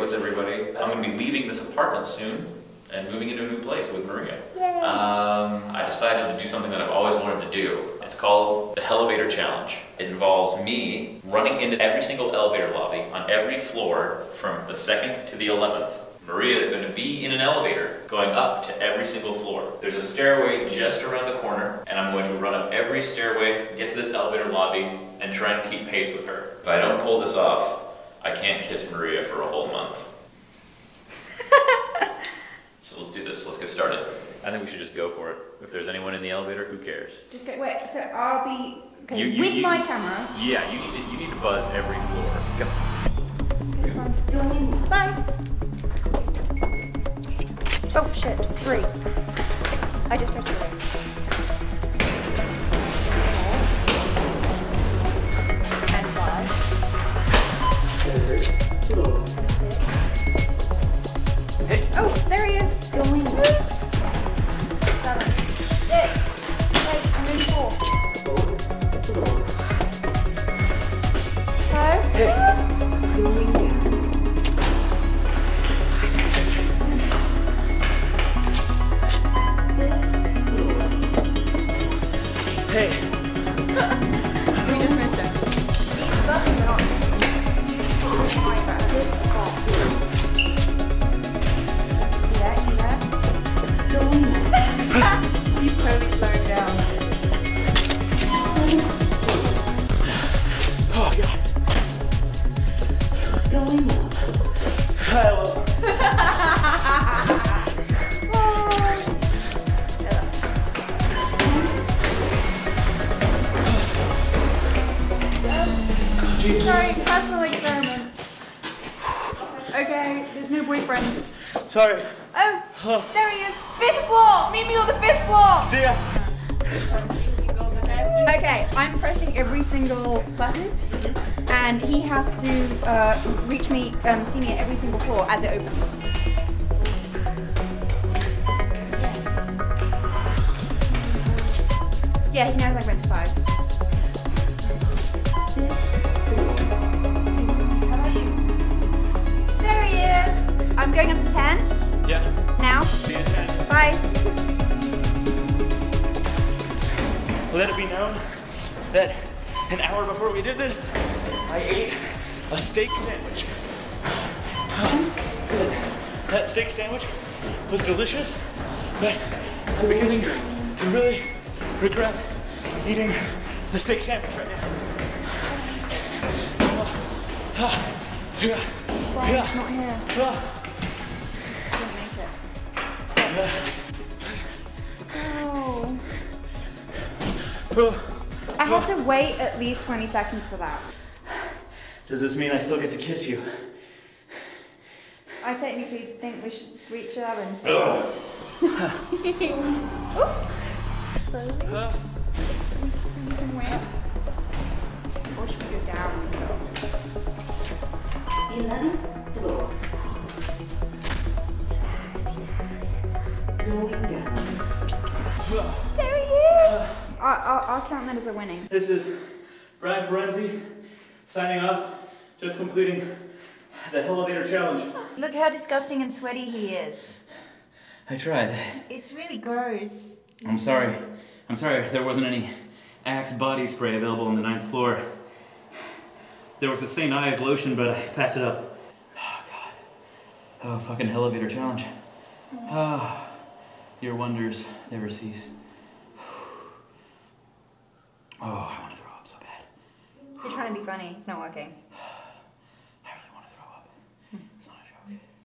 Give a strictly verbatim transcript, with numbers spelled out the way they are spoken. what's everybody? I'm going to be leaving this apartment soon and moving into a new place with Maria. Um, I decided to do something that I've always wanted to do. It's called the Hellavator Challenge. It involves me running into every single elevator lobby on every floor from the second to the eleventh. Maria is going to be in an elevator going up to every single floor. There's a stairway just around the corner, and I'm going to run up every stairway, get to this elevator lobby, and try and keep pace with her. If I don't pull this off, I can't kiss Maria for a whole month. So let's do this. Let's get started. I think we should just go for it. If there's anyone in the elevator, who cares? Just go, wait, so I'll be okay, you, you, with you, my you, camera. Yeah, you need, to, you need to buzz every floor. Come on. Bye. Oh shit, three. I just pressed three. And five. Seven. Six. Eight. Oh, there he is. Going. Seven. Six. Eight. And then four. Five. Going down. Hey. We just missed it. He's totally slowed down. Oh god. Going up. Hello. Sorry, personal experiment. Okay, there's no boyfriend. Sorry. Oh, oh, there he is. Fifth floor. Meet me on the fifth floor. See ya. Okay, I'm pressing every single button, and he has to uh, reach me, um, see me at every single floor as it opens. Yeah, he knows I went to five. I'm going up to ten. Yeah. Now. See you at ten. Bye. Let it be known that an hour before we did this, I ate a steak sandwich. That steak sandwich was delicious, but I'm beginning to really regret eating the steak sandwich right now. Brian, it's not here. Oh. I had to wait at least twenty seconds for that. Does this mean I still get to kiss you? I technically think we should reach out and... Oh. Slowly. Uh. So we can wait. Or should we go down? eleven. Hello. There he is! I'll, I'll, I'll count that as a winning. This is Brian Ferenzi signing off, just completing the Hellavator Challenge. Look how disgusting and sweaty he is. I tried. It's really gross. I'm sorry. I'm sorry there wasn't any Axe body spray available on the ninth floor. There was a Saint Ives lotion, but I passed it up. Oh, God. Oh, fucking Hellavator Challenge. Oh. Your wonders never cease. Oh, I want to throw up so bad. You're trying to be funny. It's not working.